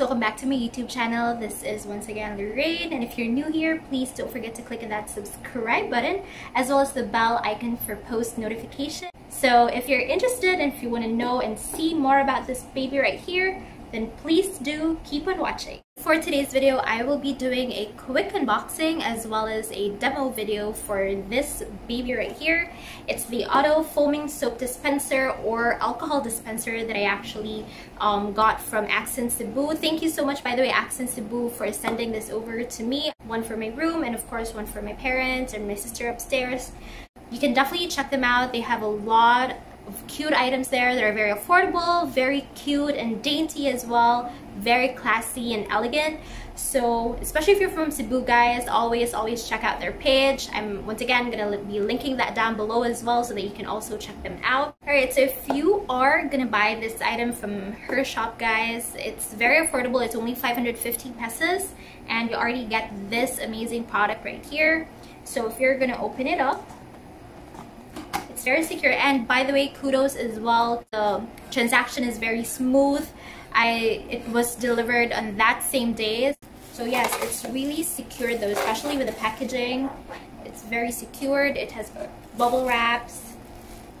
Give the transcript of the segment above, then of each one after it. love, so come back to my YouTube channel. This is once again Lorraine, and if you're new here, please don't forget to click on that subscribe button as well as the bell icon for post notification. So if you're interested and if you want to know and see more about this baby right here, then please do keep on watching. For today's video, I will be doing a quick unboxing as well as a demo video for this baby right here. It's the auto foaming soap dispenser or alcohol dispenser that I actually got from Accents Cebu. Thank you so much, by the way, Accents Cebu, for sending this over to me. One for my room and of course one for my parents and my sister upstairs. You can definitely check them out. They have a lot of cute items there that are very affordable, very cute and dainty as well, very classy and elegant. So especially if you're from Cebu, guys, always check out their page. I'm once again gonna be linking that down below as well so that you can also check them out. All right, so if you are gonna buy this item from her shop, guys, it's very affordable. It's only 550 pesos and you already get this amazing product right here. So if you're gonna open it up, it's very secure, and by the way, kudos as well, the transaction is very smooth. It was delivered on that same day, so yes, it's really secure though, especially with the packaging. It's very secured. It has bubble wraps,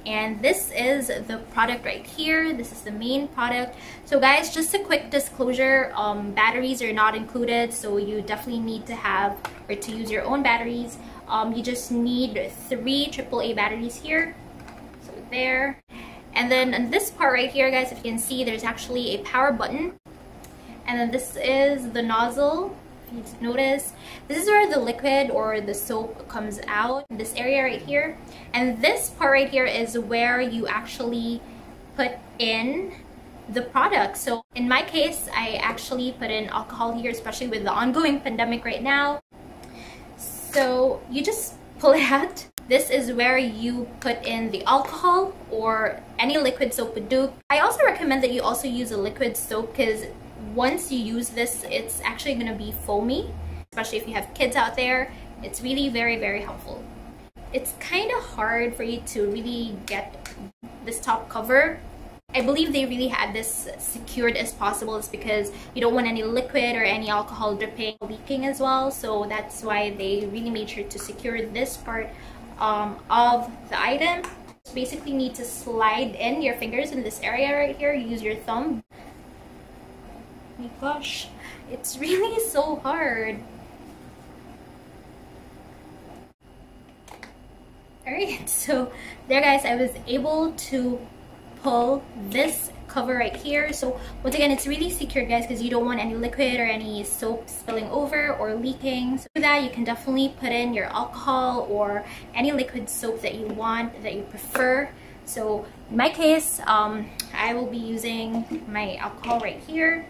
and this is the product right here. This is the main product. So guys, just a quick disclosure, batteries are not included, so you definitely need to have or to use your own batteries. You just need 3 AAA batteries here, so there. And then on this part right here, guys, if you can see, there's actually a power button. And then this is the nozzle. If you notice, this is where the liquid or the soap comes out, this area right here. And this part right here is where you actually put in the product. So in my case, I actually put in alcohol here, especially with the ongoing pandemic right now. So you just pull it out. This is where you put in the alcohol or any liquid soap would do. I also recommend that you also use a liquid soap because once you use this, it's actually going to be foamy, especially if you have kids out there. It's really very helpful. It's kind of hard for you to really get this top cover. I believe they really had this secured as possible. It's because you don't want any liquid or any alcohol dripping, leaking as well. So that's why they really made sure to secure this part of the item. You basically need to slide in your fingers in this area right here. Use your thumb. Oh my gosh, it's really so hard. Alright, so there, guys, I was able to pull this cover right here. So once again, it's really secure, guys, because you don't want any liquid or any soap spilling over or leaking. So for that, you can definitely put in your alcohol or any liquid soap that you want, that you prefer. So in my case, I will be using my alcohol right here.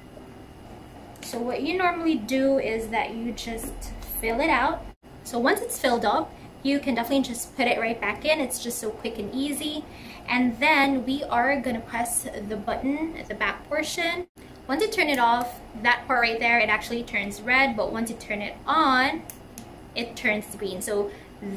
So what you normally do is that you just fill it out. So once it's filled up, you can definitely just put it right back in. It's just so quick and easy. And then we are gonna press the button at the back portion. Once you turn it off, that part right there, it actually turns red, but once you turn it on, it turns green. So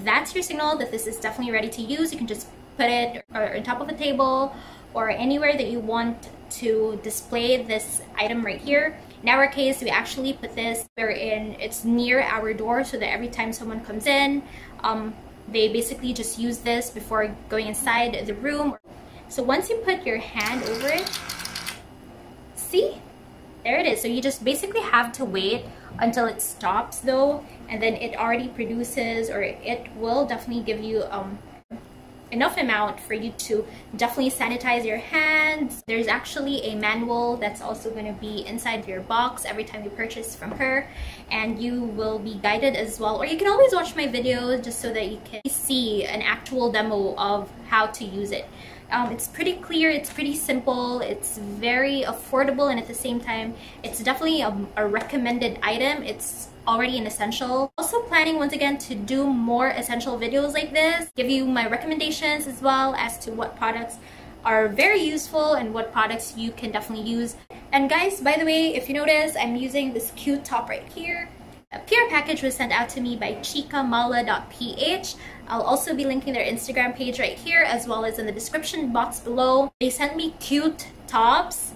that's your signal that this is definitely ready to use. You can just put it on top of a table or anywhere that you want to display this item right here. In our case, we actually put this wherein it's near our door so that every time someone comes in, they basically just use this before going inside the room. So once you put your hand over it, see? There it is. So you just basically have to wait until it stops though, and then it already produces, or it will definitely give you enough amount for you to definitely sanitize your hands. There's actually a manual that's also going to be inside your box every time you purchase from her, and you will be guided as well, or you can always watch my video just so that you can see an actual demo of how to use it. It's pretty clear, it's pretty simple, it's very affordable, and at the same time, it's definitely a recommended item. It's already an essential. Also planning once again to do more essential videos like this, give you my recommendations as well as to what products are very useful and what products you can definitely use. And guys, by the way, if you notice, I'm using this cute top right here. A PR package was sent out to me by Chica.malaph. I'll also be linking their Instagram page right here as well as in the description box below. They sent me cute tops.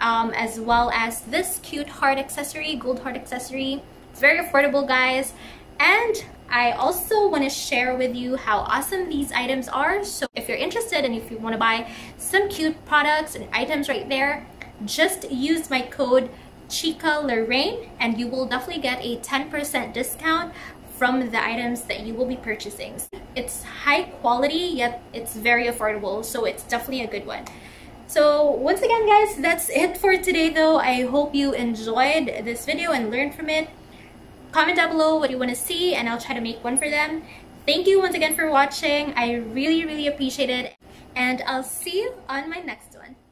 as well as this cute heart accessory, gold heart accessory. It's very affordable, guys. And I also want to share with you how awesome these items are. So if you're interested and if you want to buy some cute products and items right there, just use my code Chica.Lorraine and you will definitely get a 10% discount from the items that you will be purchasing. It's high quality, yet it's very affordable, so it's definitely a good one. So once again, guys, that's it for today though. I hope you enjoyed this video and learned from it. Comment down below what you want to see and I'll try to make one for them. Thank you once again for watching. I really, really appreciate it, and I'll see you on my next one.